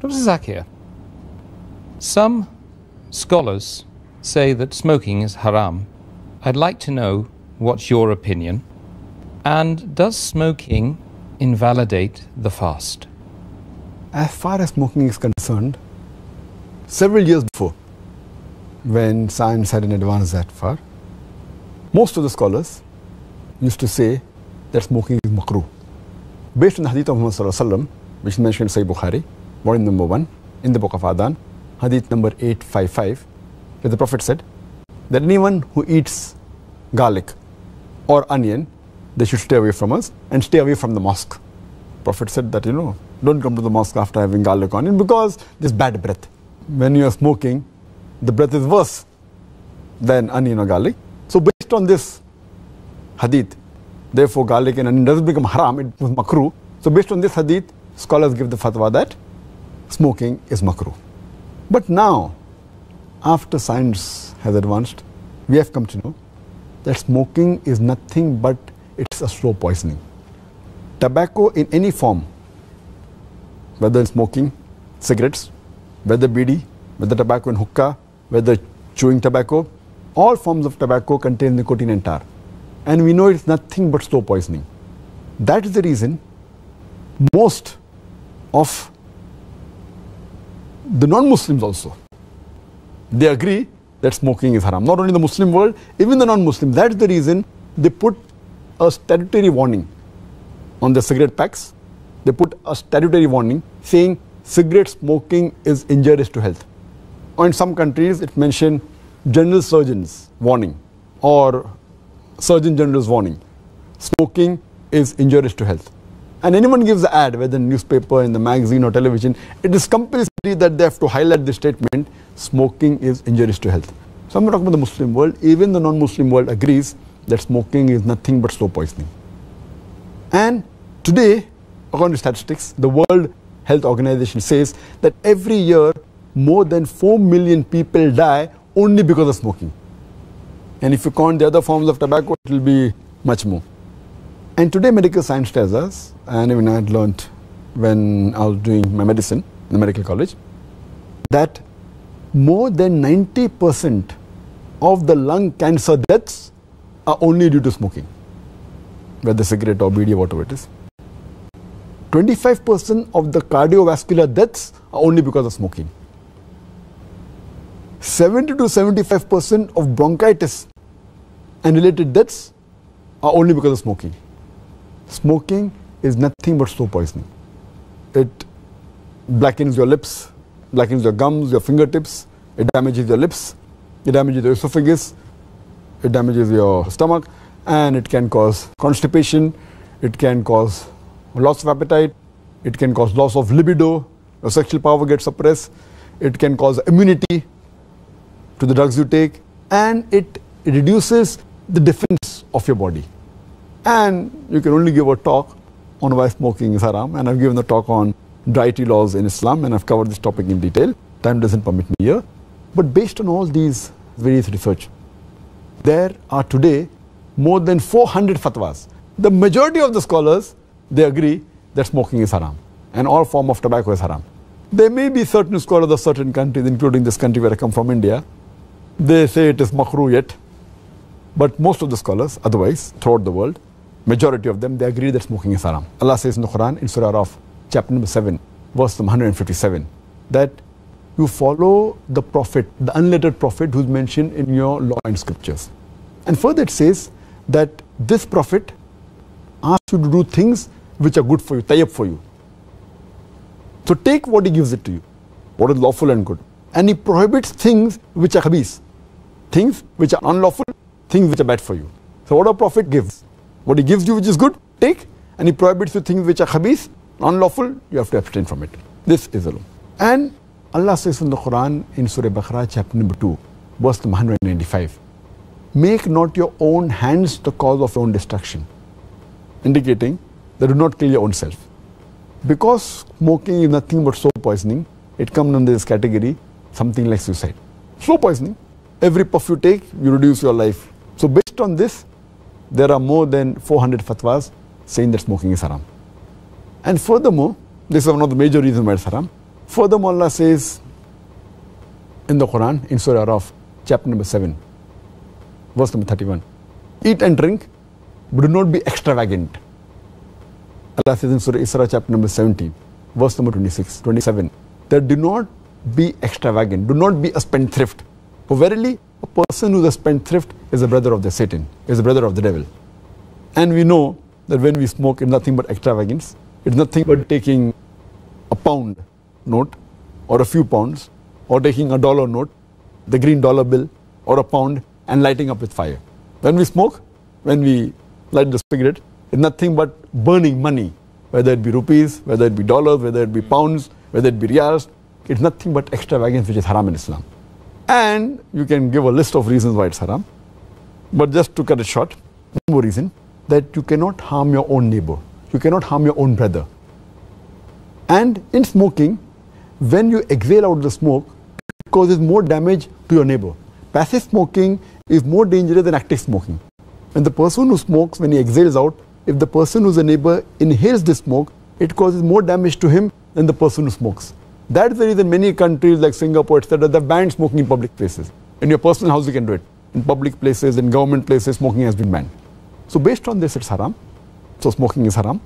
Dr. Zak here. Some scholars say that smoking is haram. I'd like to know what's your opinion. And does smoking invalidate the fast? As far as smoking is concerned, several years before, when science hadn't advanced that far, most of the scholars used to say that smoking is makruh. Based on the Hadith of Muhammad Sallallahu Alaihi Wasallam, which is mentioned in Sahih Bukhari, volume number 1, in the book of Adhan, Hadith number 855, where the Prophet said that anyone who eats garlic or onion, they should stay away from us and stay away from the mosque. Prophet said that, don't come to the mosque after having garlic or onion because there's bad breath. When you are smoking, the breath is worse than onion or garlic. So based on this hadith, therefore garlic and onion doesn't become haram, it was makruh. So based on this hadith, scholars give the fatwa that smoking is makruh. But now, after science has advanced, we have come to know that smoking is nothing but it's a slow poisoning. Tobacco in any form, whether in smoking, cigarettes, whether bidi, whether tobacco in hookah, whether chewing tobacco, all forms of tobacco contain nicotine and tar. And we know it's nothing but slow poisoning. That is the reason most of the non-Muslims also, they agree that smoking is haram. Not only the Muslim world, even the non-Muslim. That is the reason they put a statutory warning on the cigarette packs. They put a statutory warning saying cigarette smoking is injurious to health. Or in some countries, it mentioned general surgeon's warning or surgeon general's warning. Smoking is injurious to health. And anyone gives an ad, whether in newspaper, in the magazine or television, it is compulsory that they have to highlight the statement, smoking is injurious to health. So I'm not talking about the Muslim world, even the non-Muslim world agrees that smoking is nothing but slow poisoning. And today, according to statistics, the World Health Organization says that every year, more than 4 million people die only because of smoking. And if you count the other forms of tobacco, it will be much more. And today, medical science tells us, and even I had learned when I was doing my medicine in the medical college, that more than 90% of the lung cancer deaths are only due to smoking, whether cigarette or bidi, whatever it is. 25% of the cardiovascular deaths are only because of smoking. 70 to 75% of bronchitis and related deaths are only because of smoking. Smoking is nothing but slow poisoning. It blackens your lips, blackens your gums, your fingertips, it damages your lips, it damages your esophagus, it damages your stomach, and it can cause constipation, it can cause loss of appetite, it can cause loss of libido, your sexual power gets suppressed, it can cause immunity to the drugs you take, and it reduces the defense of your body. And you can only give a talk on why smoking is haram, and I've given a talk on dietary laws in Islam, and I've covered this topic in detail. Time doesn't permit me here. But based on all these various research, there are today more than 400 fatwas. The majority of the scholars, they agree that smoking is haram and all form of tobacco is haram. There may be certain scholars of certain countries, including this country where I come from, India, they say it is makruh yet. But most of the scholars, otherwise, throughout the world, majority of them, they agree that smoking is haram. Allah says in the Quran, in Surah Al-Araf, chapter number 7, verse number 157, that you follow the prophet, the unlettered prophet who's mentioned in your law and scriptures. And further it says that this prophet asks you to do things which are good for you, tayyib for you. So take what he gives it to you, what is lawful and good. And he prohibits things which are khabis, things which are unlawful, things which are bad for you. So what a prophet gives, what he gives you which is good, take, and he prohibits you things which are khabis, unlawful, you have to abstain from it. This is the law. And Allah says in the Quran, in Surah Baqarah, chapter number 2, verse number 195, make not your own hands the cause of your own destruction, indicating that do not kill your own self. Because smoking is nothing but slow poisoning, it comes under this category, something like suicide. Slow poisoning. Every puff you take, you reduce your life. So based on this, there are more than 400 fatwas saying that smoking is haram. And furthermore, this is one of the major reasons why it's haram. Furthermore, Allah says in the Quran, in Surah Al-Araf, chapter number 7, verse number 31, eat and drink, but do not be extravagant. Allah says in Surah Isra, chapter number 17, verse number 27, that do not be extravagant, do not be a spendthrift. For verily, a person who is a spendthrift is a brother of the Satan, is a brother of the devil. And we know that when we smoke, it's nothing but extravagance. It's nothing but taking a pound note or a few pounds, or taking a dollar note, the green dollar bill, or a pound, and lighting up with fire. When we smoke, when we light the cigarette, it's nothing but burning money, whether it be rupees, whether it be dollars, whether it be pounds, whether it be riyals. It's nothing but extravagance, which is haram in Islam. And you can give a list of reasons why it's haram. But just to cut it short, one more reason, that you cannot harm your own neighbor. You cannot harm your own brother. And in smoking, when you exhale out the smoke, it causes more damage to your neighbor. Passive smoking is more dangerous than active smoking. And the person who smokes, when he exhales out, if the person who's a neighbor inhales the smoke, it causes more damage to him than the person who smokes. That is the reason many countries like Singapore, etc., they banned smoking in public places. In your personal house, you can do it. In public places, in government places, smoking has been banned. So based on this, it's haram. So smoking is haram.